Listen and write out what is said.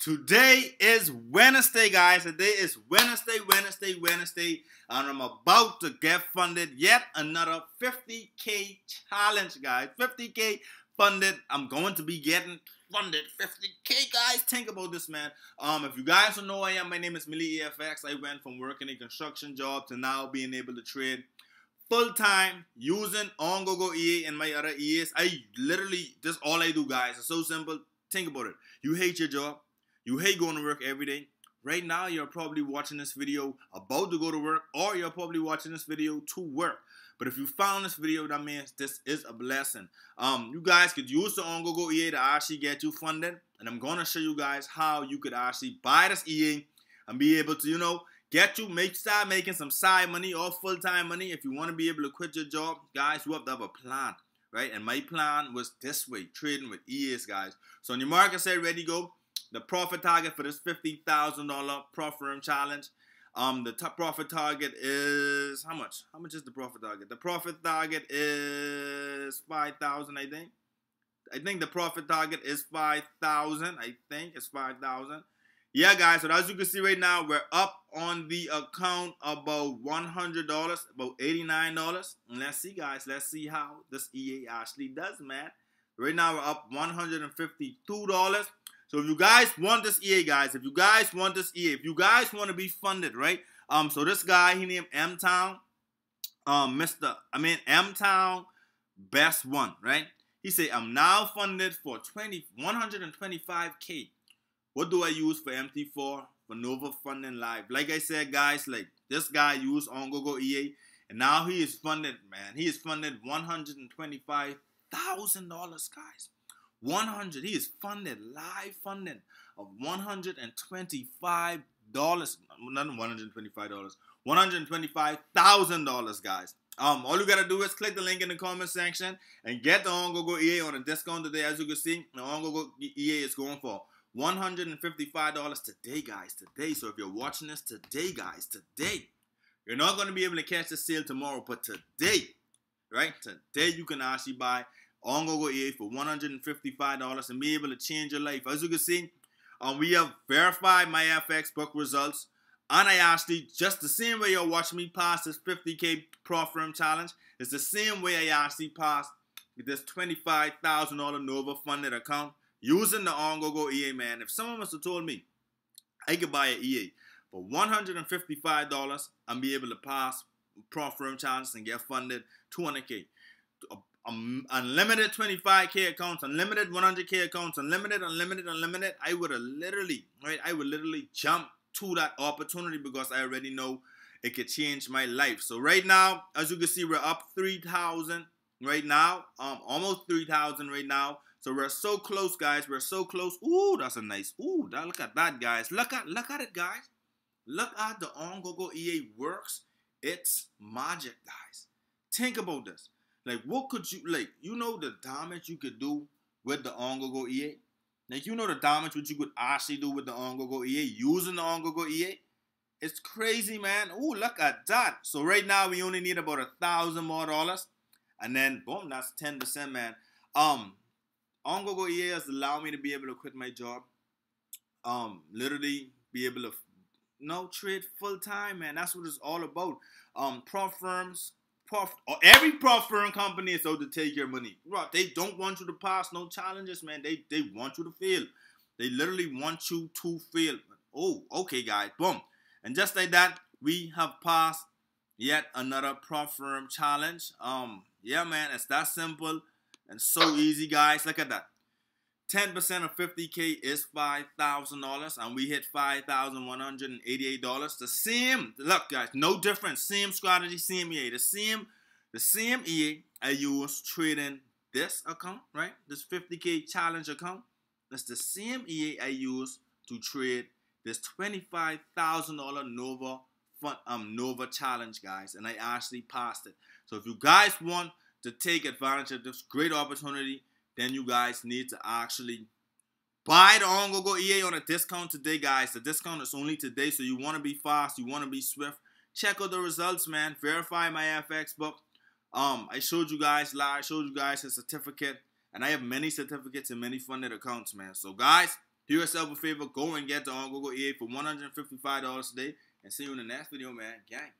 Today is Wednesday, guys. Today is Wednesday, and I'm about to get funded yet another 50K challenge, guys. 50K funded. I'm going to be getting funded 50K, guys. Think about this, man. If you guys don't know who I am, my name is Milli EFX. I went from working a construction job to now being able to trade full-time using Ongogo EA and my other EAs. I literally, that's all I do, guys. It's so simple. Think about it. You hate your job. You hate going to work every day. Right now, you're probably watching this video about to go to work, or you're probably watching this video to work. But if you found this video, that means this is a blessing. You guys could use the Ongogo EA to actually get you funded. And I'm going to show you guys how you could actually buy this EA and be able to, you know, get you, start making some side money or full-time money. If you want to be able to quit your job, guys, you have to have a plan, right? And my plan was this way, trading with EAs, guys. So on your market, set, ready, go. The profit target for this $50,000 profit room challenge. The profit target is how much? How much is the profit target? The profit target is 5,000, I think. I think the profit target is 5,000. I think it's 5,000. Yeah, guys. So as you can see right now, we're up on the account about $100, about $89. And let's see, guys. Let's see how this EA actually does, man. Right now, we're up $152. So if you guys want this EA, guys, if you guys want this EA, if you guys want to be funded, right? So this guy, he named M-Town, M-Town Best One, right? He said, I'm now funded for 125K. What do I use for MT4? For Nova Funding Live. Like I said, guys, like this guy used Ongogo EA, and now he is funded, man. He is funded $125,000, guys. He is funded, live funding of $125, not $125, $125,000, guys. All you gotta do is click the link in the comment section and get the Ongogo EA on a discount today. As you can see, the Ongogo EA is going for $155 today, guys, today. So if you're watching this today, guys, today, you're not gonna be able to catch the sale tomorrow, but today, right, today you can actually buy Ongogo EA for $155 and be able to change your life. As you can see, we have verified my MyFXBook results, and I actually, just the same way you're watching me pass this 50K Profit Room Challenge, it's the same way I actually passed with this $25,000 Nova funded account using the Ongogo EA, man. If someone must have told me I could buy an EA for $155 and be able to pass Profit Room Challenge and get funded 200K. Unlimited 25K accounts, unlimited 100K accounts, unlimited, I would have literally, right, I would literally jump to that opportunity because I already know it could change my life. So right now, as you can see, we're up 3,000 right now, almost 3,000 right now. So we're so close, guys, we're so close. Ooh, that's a nice, ooh, that, look at that, guys. Look at it, guys. Look at the Ongogo EA works. It's magic, guys. Think about this. Like, what could you, like, you know the damage you could do with the Ongogo EA? Like, you know the damage which you could actually do with the Ongogo EA, using the Ongogo EA? It's crazy, man. Ooh, look at that. So right now, we only need about $1,000 more. And then, boom, that's 10%, man. Ongogo EA has allowed me to be able to quit my job. Literally be able to, trade full-time, man. That's what it's all about. Prop firms. Every prof firm company is out to take your money. They don't want you to pass no challenges, man. They want you to fail. They literally want you to fail. Oh, okay, guys. Boom. And just like that, we have passed yet another prof firm challenge. Yeah, man. It's that simple and so easy, guys. Look at that. 10% of 50K is $5,000, and we hit $5,188. The same, look, guys, no difference. Same strategy, same EA. The same EA I use trading this account, right? This 50K challenge account. That's the same EA I use to trade this $25,000 Nova challenge, guys, and I actually passed it. So if you guys want to take advantage of this great opportunity, then you guys need to actually buy the Ongogo EA on a discount today, guys. The discount is only today, so you want to be fast. You want to be swift. Check out the results, man. Verify my MyFXBook. I showed you guys live. I showed you guys a certificate, and I have many certificates and many funded accounts, man. So, guys, Do yourself a favor, go and get the Ongogo EA for $155 today, and see you in the next video, man. Gang.